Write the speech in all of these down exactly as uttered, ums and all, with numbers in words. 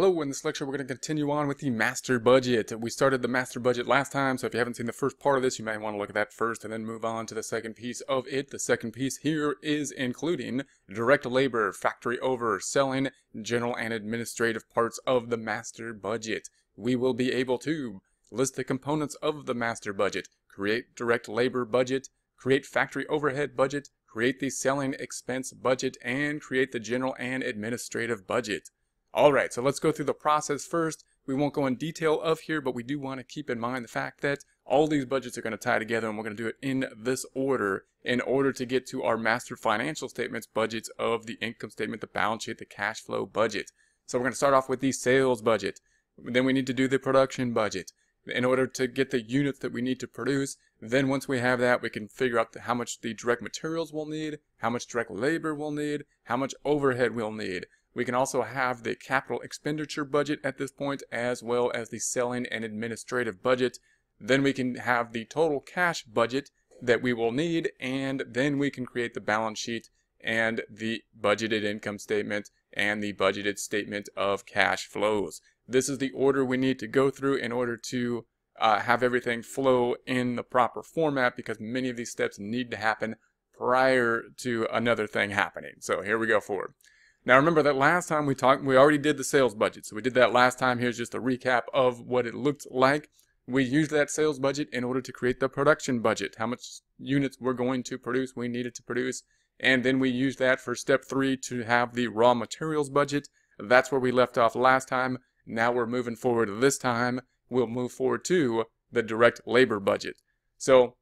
Hello, in this lecture we're going to continue on with the master budget. We started the master budget last time, so if you haven't seen the first part of this, you might want to look at that first and then move on to the second piece of it. The second piece here is including direct labor, factory over, selling, general and administrative parts of the master budget. We will be able to list the components of the master budget, create direct labor budget, create factory overhead budget, create the selling expense budget, and create the general and administrative budget. Alright, so let's go through the process first. We won't go in detail of here, but we do want to keep in mind the fact that all these budgets are going to tie together, and we're going to do it in this order in order to get to our master financial statements budgets of the income statement, the balance sheet, the cash flow budget. So we're going to start off with the sales budget. Then we need to do the production budget in order to get the units that we need to produce. Then once we have that, we can figure out how much the direct materials we'll need, how much direct labor we'll need, how much overhead we'll need. We can also have the capital expenditure budget at this point, as well as the selling and administrative budget. Then we can have the total cash budget that we will need, and then we can create the balance sheet and the budgeted income statement and the budgeted statement of cash flows. This is the order we need to go through in order to uh, have everything flow in the proper format, because many of these steps need to happen prior to another thing happening. So here we go forward. Now remember that last time we talked, we already did the sales budget. So we did that last time. Here's just a recap of what it looked like. We used that sales budget in order to create the production budget, how much units we're going to produce, we needed to produce. And then we used that for step three to have the raw materials budget. That's where we left off last time. Now we're moving forward. This time we'll move forward to the direct labor budget. So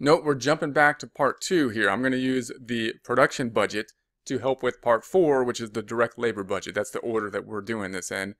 note we're jumping back to part two here. I'm going to use the production budget to help with part four, which is the direct labor budget. That's the order that we're doing this in.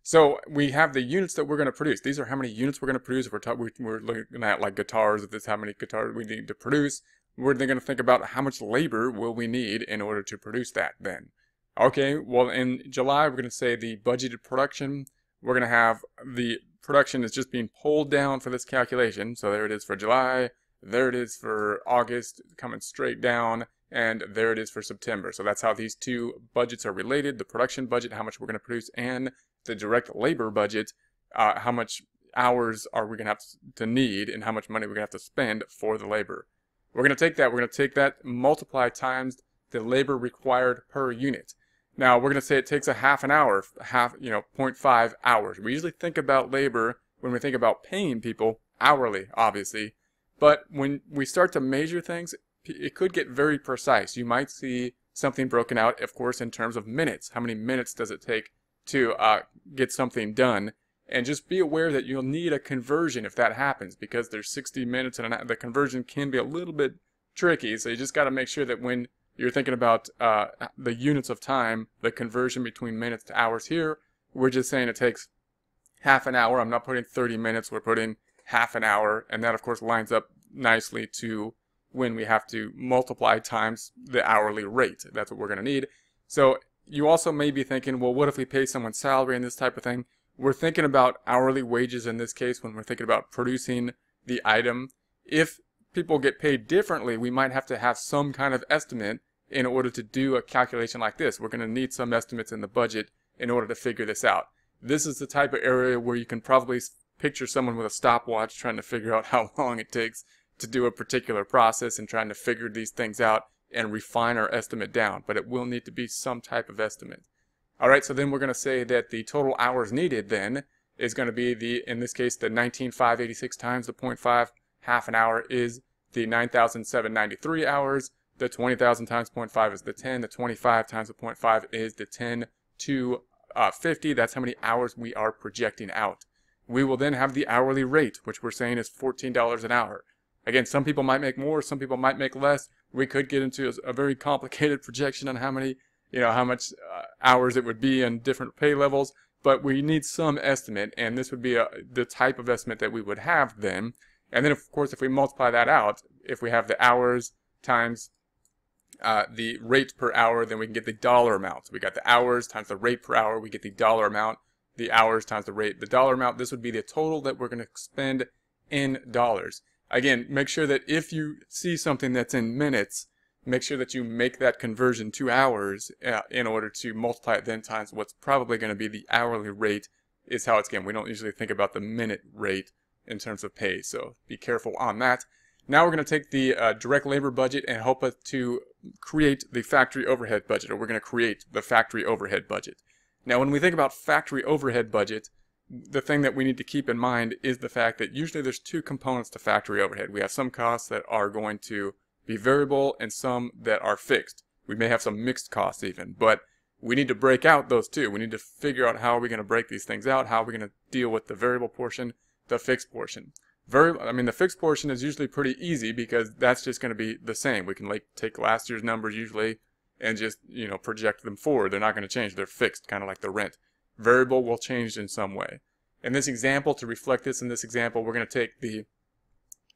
So we have the units that we're going to produce. These are how many units we're going to produce. If we're, we're looking at like guitars, if that's how many guitars we need to produce, we're then going to think about how much labor will we need in order to produce that then. Okay, well in July, we're going to say the budgeted production. We're going to have the production is just being pulled down for this calculation. So there it is for July. There it is for August, coming straight down. And there it is for September. So that's how these two budgets are related, the production budget, how much we're going to produce, and the direct labor budget, uh, how much hours are we going to have to need and how much money we're going to have to spend for the labor. We're going to take that, we're going to take that, multiply times the labor required per unit. Now we're going to say it takes a half an hour, half, you know, zero point five hours. We usually think about labor when we think about paying people hourly, obviously, but when we start to measure things, it could get very precise. You might see something broken out, of course, in terms of minutes. How many minutes does it take to uh, get something done? And just be aware that you'll need a conversion if that happens, because there's sixty minutes and the conversion can be a little bit tricky. So you just got to make sure that when you're thinking about uh, the units of time, the conversion between minutes to hours here, we're just saying it takes half an hour. I'm not putting thirty minutes. We're putting half an hour. And that, of course, lines up nicely to when we have to multiply times the hourly rate. That's what we're going to need. So you also may be thinking, well, what if we pay someone salary and this type of thing? We're thinking about hourly wages in this case when we're thinking about producing the item. If people get paid differently, we might have to have some kind of estimate in order to do a calculation like this. We're going to need some estimates in the budget in order to figure this out. This is the type of area where you can probably picture someone with a stopwatch trying to figure out how long it takes to do a particular process and trying to figure these things out and refine our estimate down, but it will need to be some type of estimate. All right, so then we're going to say that the total hours needed then is going to be the, in this case, the nineteen thousand five hundred eighty-six times the zero point five, half an hour is the nine thousand seven hundred ninety-three hours, the twenty thousand times zero point five is the ten, the twenty-five times the zero point five is the ten to fifty, that's how many hours we are projecting out. We will then have the hourly rate, which we're saying is fourteen dollars an hour. Again, some people might make more, some people might make less. We could get into a very complicated projection on how many, you know, how much uh, hours it would be in different pay levels, but we need some estimate, and this would be a, the type of estimate that we would have then. And then, of course, if we multiply that out, if we have the hours times uh, the rate per hour, then we can get the dollar amount. So we got the hours times the rate per hour, we get the dollar amount, the hours times the rate, the dollar amount. This would be the total that we're going to spend in dollars. Again, make sure that if you see something that's in minutes, make sure that you make that conversion to hours uh, in order to multiply it then times what's probably going to be the hourly rate is how it's given. We don't usually think about the minute rate in terms of pay, so be careful on that. Now we're going to take the uh, direct labor budget and help us to create the factory overhead budget, or we're going to create the factory overhead budget. Now when we think about factory overhead budget, the thing that we need to keep in mind is the fact that usually there's two components to factory overhead. We have some costs that are going to be variable and some that are fixed. We may have some mixed costs even, but we need to break out those two. We need to figure out how are we going to break these things out, how are we going to deal with the variable portion, the fixed portion. Very, I mean, the fixed portion is usually pretty easy because that's just going to be the same. We can like take last year's numbers usually and just, you know, project them forward. They're not going to change. They're fixed, kind of like the rent. Variable will change in some way. In this example, to reflect this in this example, we're going to take the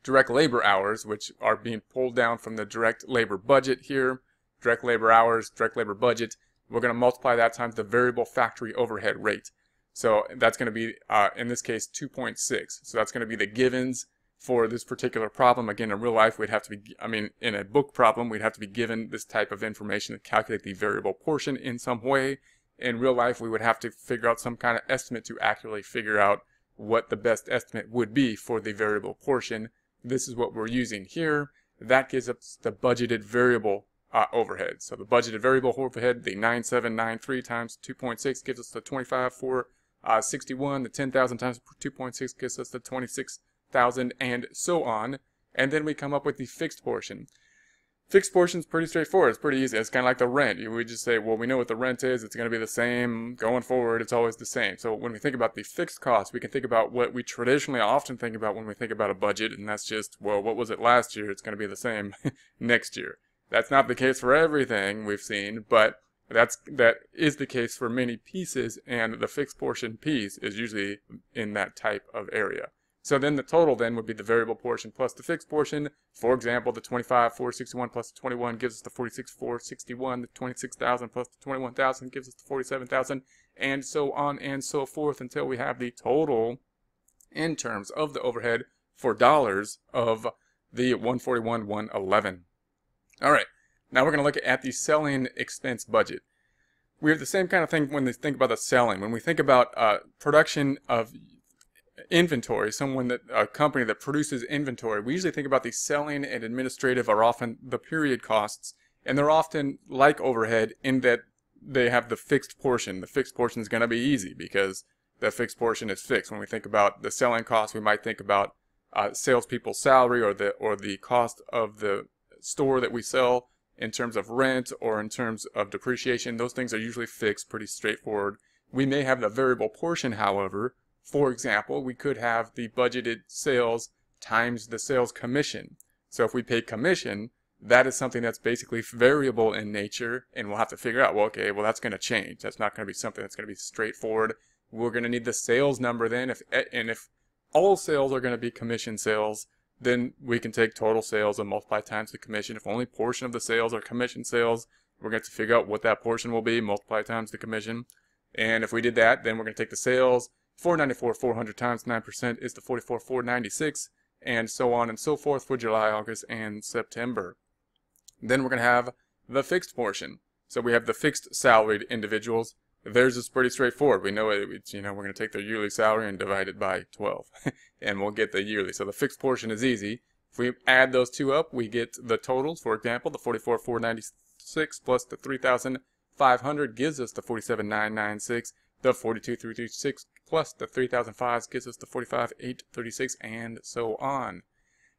direct labor hours, which are being pulled down from the direct labor budget here. Direct labor hours, direct labor budget. We're going to multiply that times the variable factory overhead rate. So that's going to be, uh, in this case, two point six. So that's going to be the givens for this particular problem. Again, in real life, we'd have to be, I mean, in a book problem, we'd have to be given this type of information to calculate the variable portion in some way. In real life, we would have to figure out some kind of estimate to accurately figure out what the best estimate would be for the variable portion. This is what we're using here. That gives us the budgeted variable uh, overhead. So the budgeted variable overhead, the nine thousand seven hundred ninety-three times two point six gives us the twenty-five thousand four hundred sixty-one. The ten thousand times two point six gives us the twenty-six thousand, and so on. And then we come up with the fixed portion. Fixed portion is pretty straightforward. It's pretty easy. It's kind of like the rent. You would just say, well, we know what the rent is. It's going to be the same going forward. It's always the same. So when we think about the fixed cost, we can think about what we traditionally often think about when we think about a budget, and that's just, well, what was it last year? It's going to be the same next year. That's not the case for everything we've seen, but that's, that is the case for many pieces, and the fixed portion piece is usually in that type of area. So then the total then would be the variable portion plus the fixed portion. For example, the twenty-five thousand four hundred sixty-one plus the twenty-one gives us the forty-six thousand four hundred sixty-one. The twenty-six thousand plus the twenty-one thousand gives us the forty-seven thousand, and so on and so forth until we have the total in terms of the overhead for dollars of the one forty-one thousand one hundred eleven. All right, now we're going to look at the selling expense budget. We have the same kind of thing when we think about the selling. When we think about uh, production of inventory, someone that a company that produces inventory, we usually think about the selling and administrative are often the period costs, and they're often like overhead in that they have the fixed portion. The fixed portion is going to be easy because the fixed portion is fixed. When we think about the selling costs, we might think about uh, salespeople's salary or the or the cost of the store that we sell in terms of rent or in terms of depreciation. Those things are usually fixed, pretty straightforward. We may have the variable portion, however. For example, we could have the budgeted sales times the sales commission. So if we pay commission, that is something that's basically variable in nature, and we'll have to figure out, well, okay, well, that's going to change. That's not going to be something that's going to be straightforward. We're going to need the sales number then, if, and if all sales are going to be commission sales, then we can take total sales and multiply times the commission. If only portion of the sales are commission sales, we're going to have to figure out what that portion will be, multiply times the commission. And if we did that, then we're going to take the sales, four ninety-four thousand four hundred times nine percent is the forty-four thousand four hundred ninety-six, and so on and so forth for July, August, and September. Then we're going to have the fixed portion. So we have the fixed salaried individuals. Theirs is pretty straightforward. We know it, it's, you know, we're going to take their yearly salary and divide it by twelve, and we'll get the yearly. So the fixed portion is easy. If we add those two up, we get the totals. For example, the forty-four thousand four hundred ninety-six plus the three thousand five hundred gives us the forty-seven thousand nine hundred ninety-six. The forty-two thousand three hundred thirty-six plus the three thousand five gives us the forty-five thousand eight hundred thirty-six, and so on.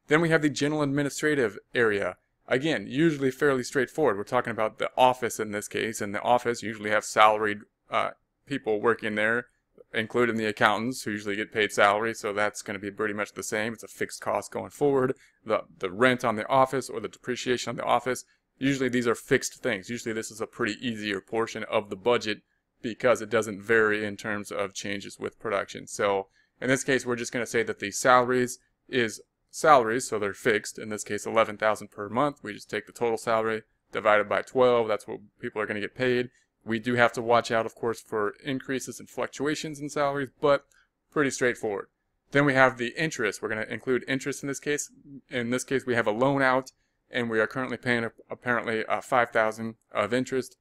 Then we have the general administrative area. Again, usually fairly straightforward. We're talking about the office in this case, and the office usually have salaried uh, people working there, including the accountants who usually get paid salary, so that's going to be pretty much the same. It's a fixed cost going forward. The, the rent on the office or the depreciation on the office, usually these are fixed things. Usually this is a pretty easier portion of the budget, because it doesn't vary in terms of changes with production. So in this case, we're just going to say that the salaries is salaries, so they're fixed. In this case, eleven thousand per month. We just take the total salary divided by twelve. That's what people are going to get paid. We do have to watch out, of course, for increases and fluctuations in salaries, but pretty straightforward. Then we have the interest. We're going to include interest in this case. In this case, we have a loan out, and we are currently paying apparently uh, five thousand dollars of interest.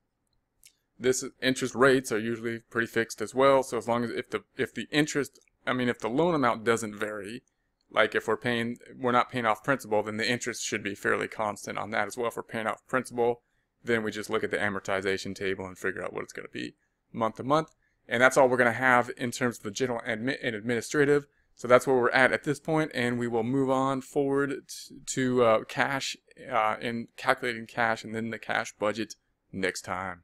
This interest rates are usually pretty fixed as well. So as long as if the if the interest, I mean, if the loan amount doesn't vary, like if we're paying, we're not paying off principal, then the interest should be fairly constant on that as well. If we're paying off principal, then we just look at the amortization table and figure out what it's going to be month to month. And that's all we're going to have in terms of the general admin and administrative. So that's where we're at at this point, and we will move on forward to uh, cash uh, and calculating cash and then the cash budget next time.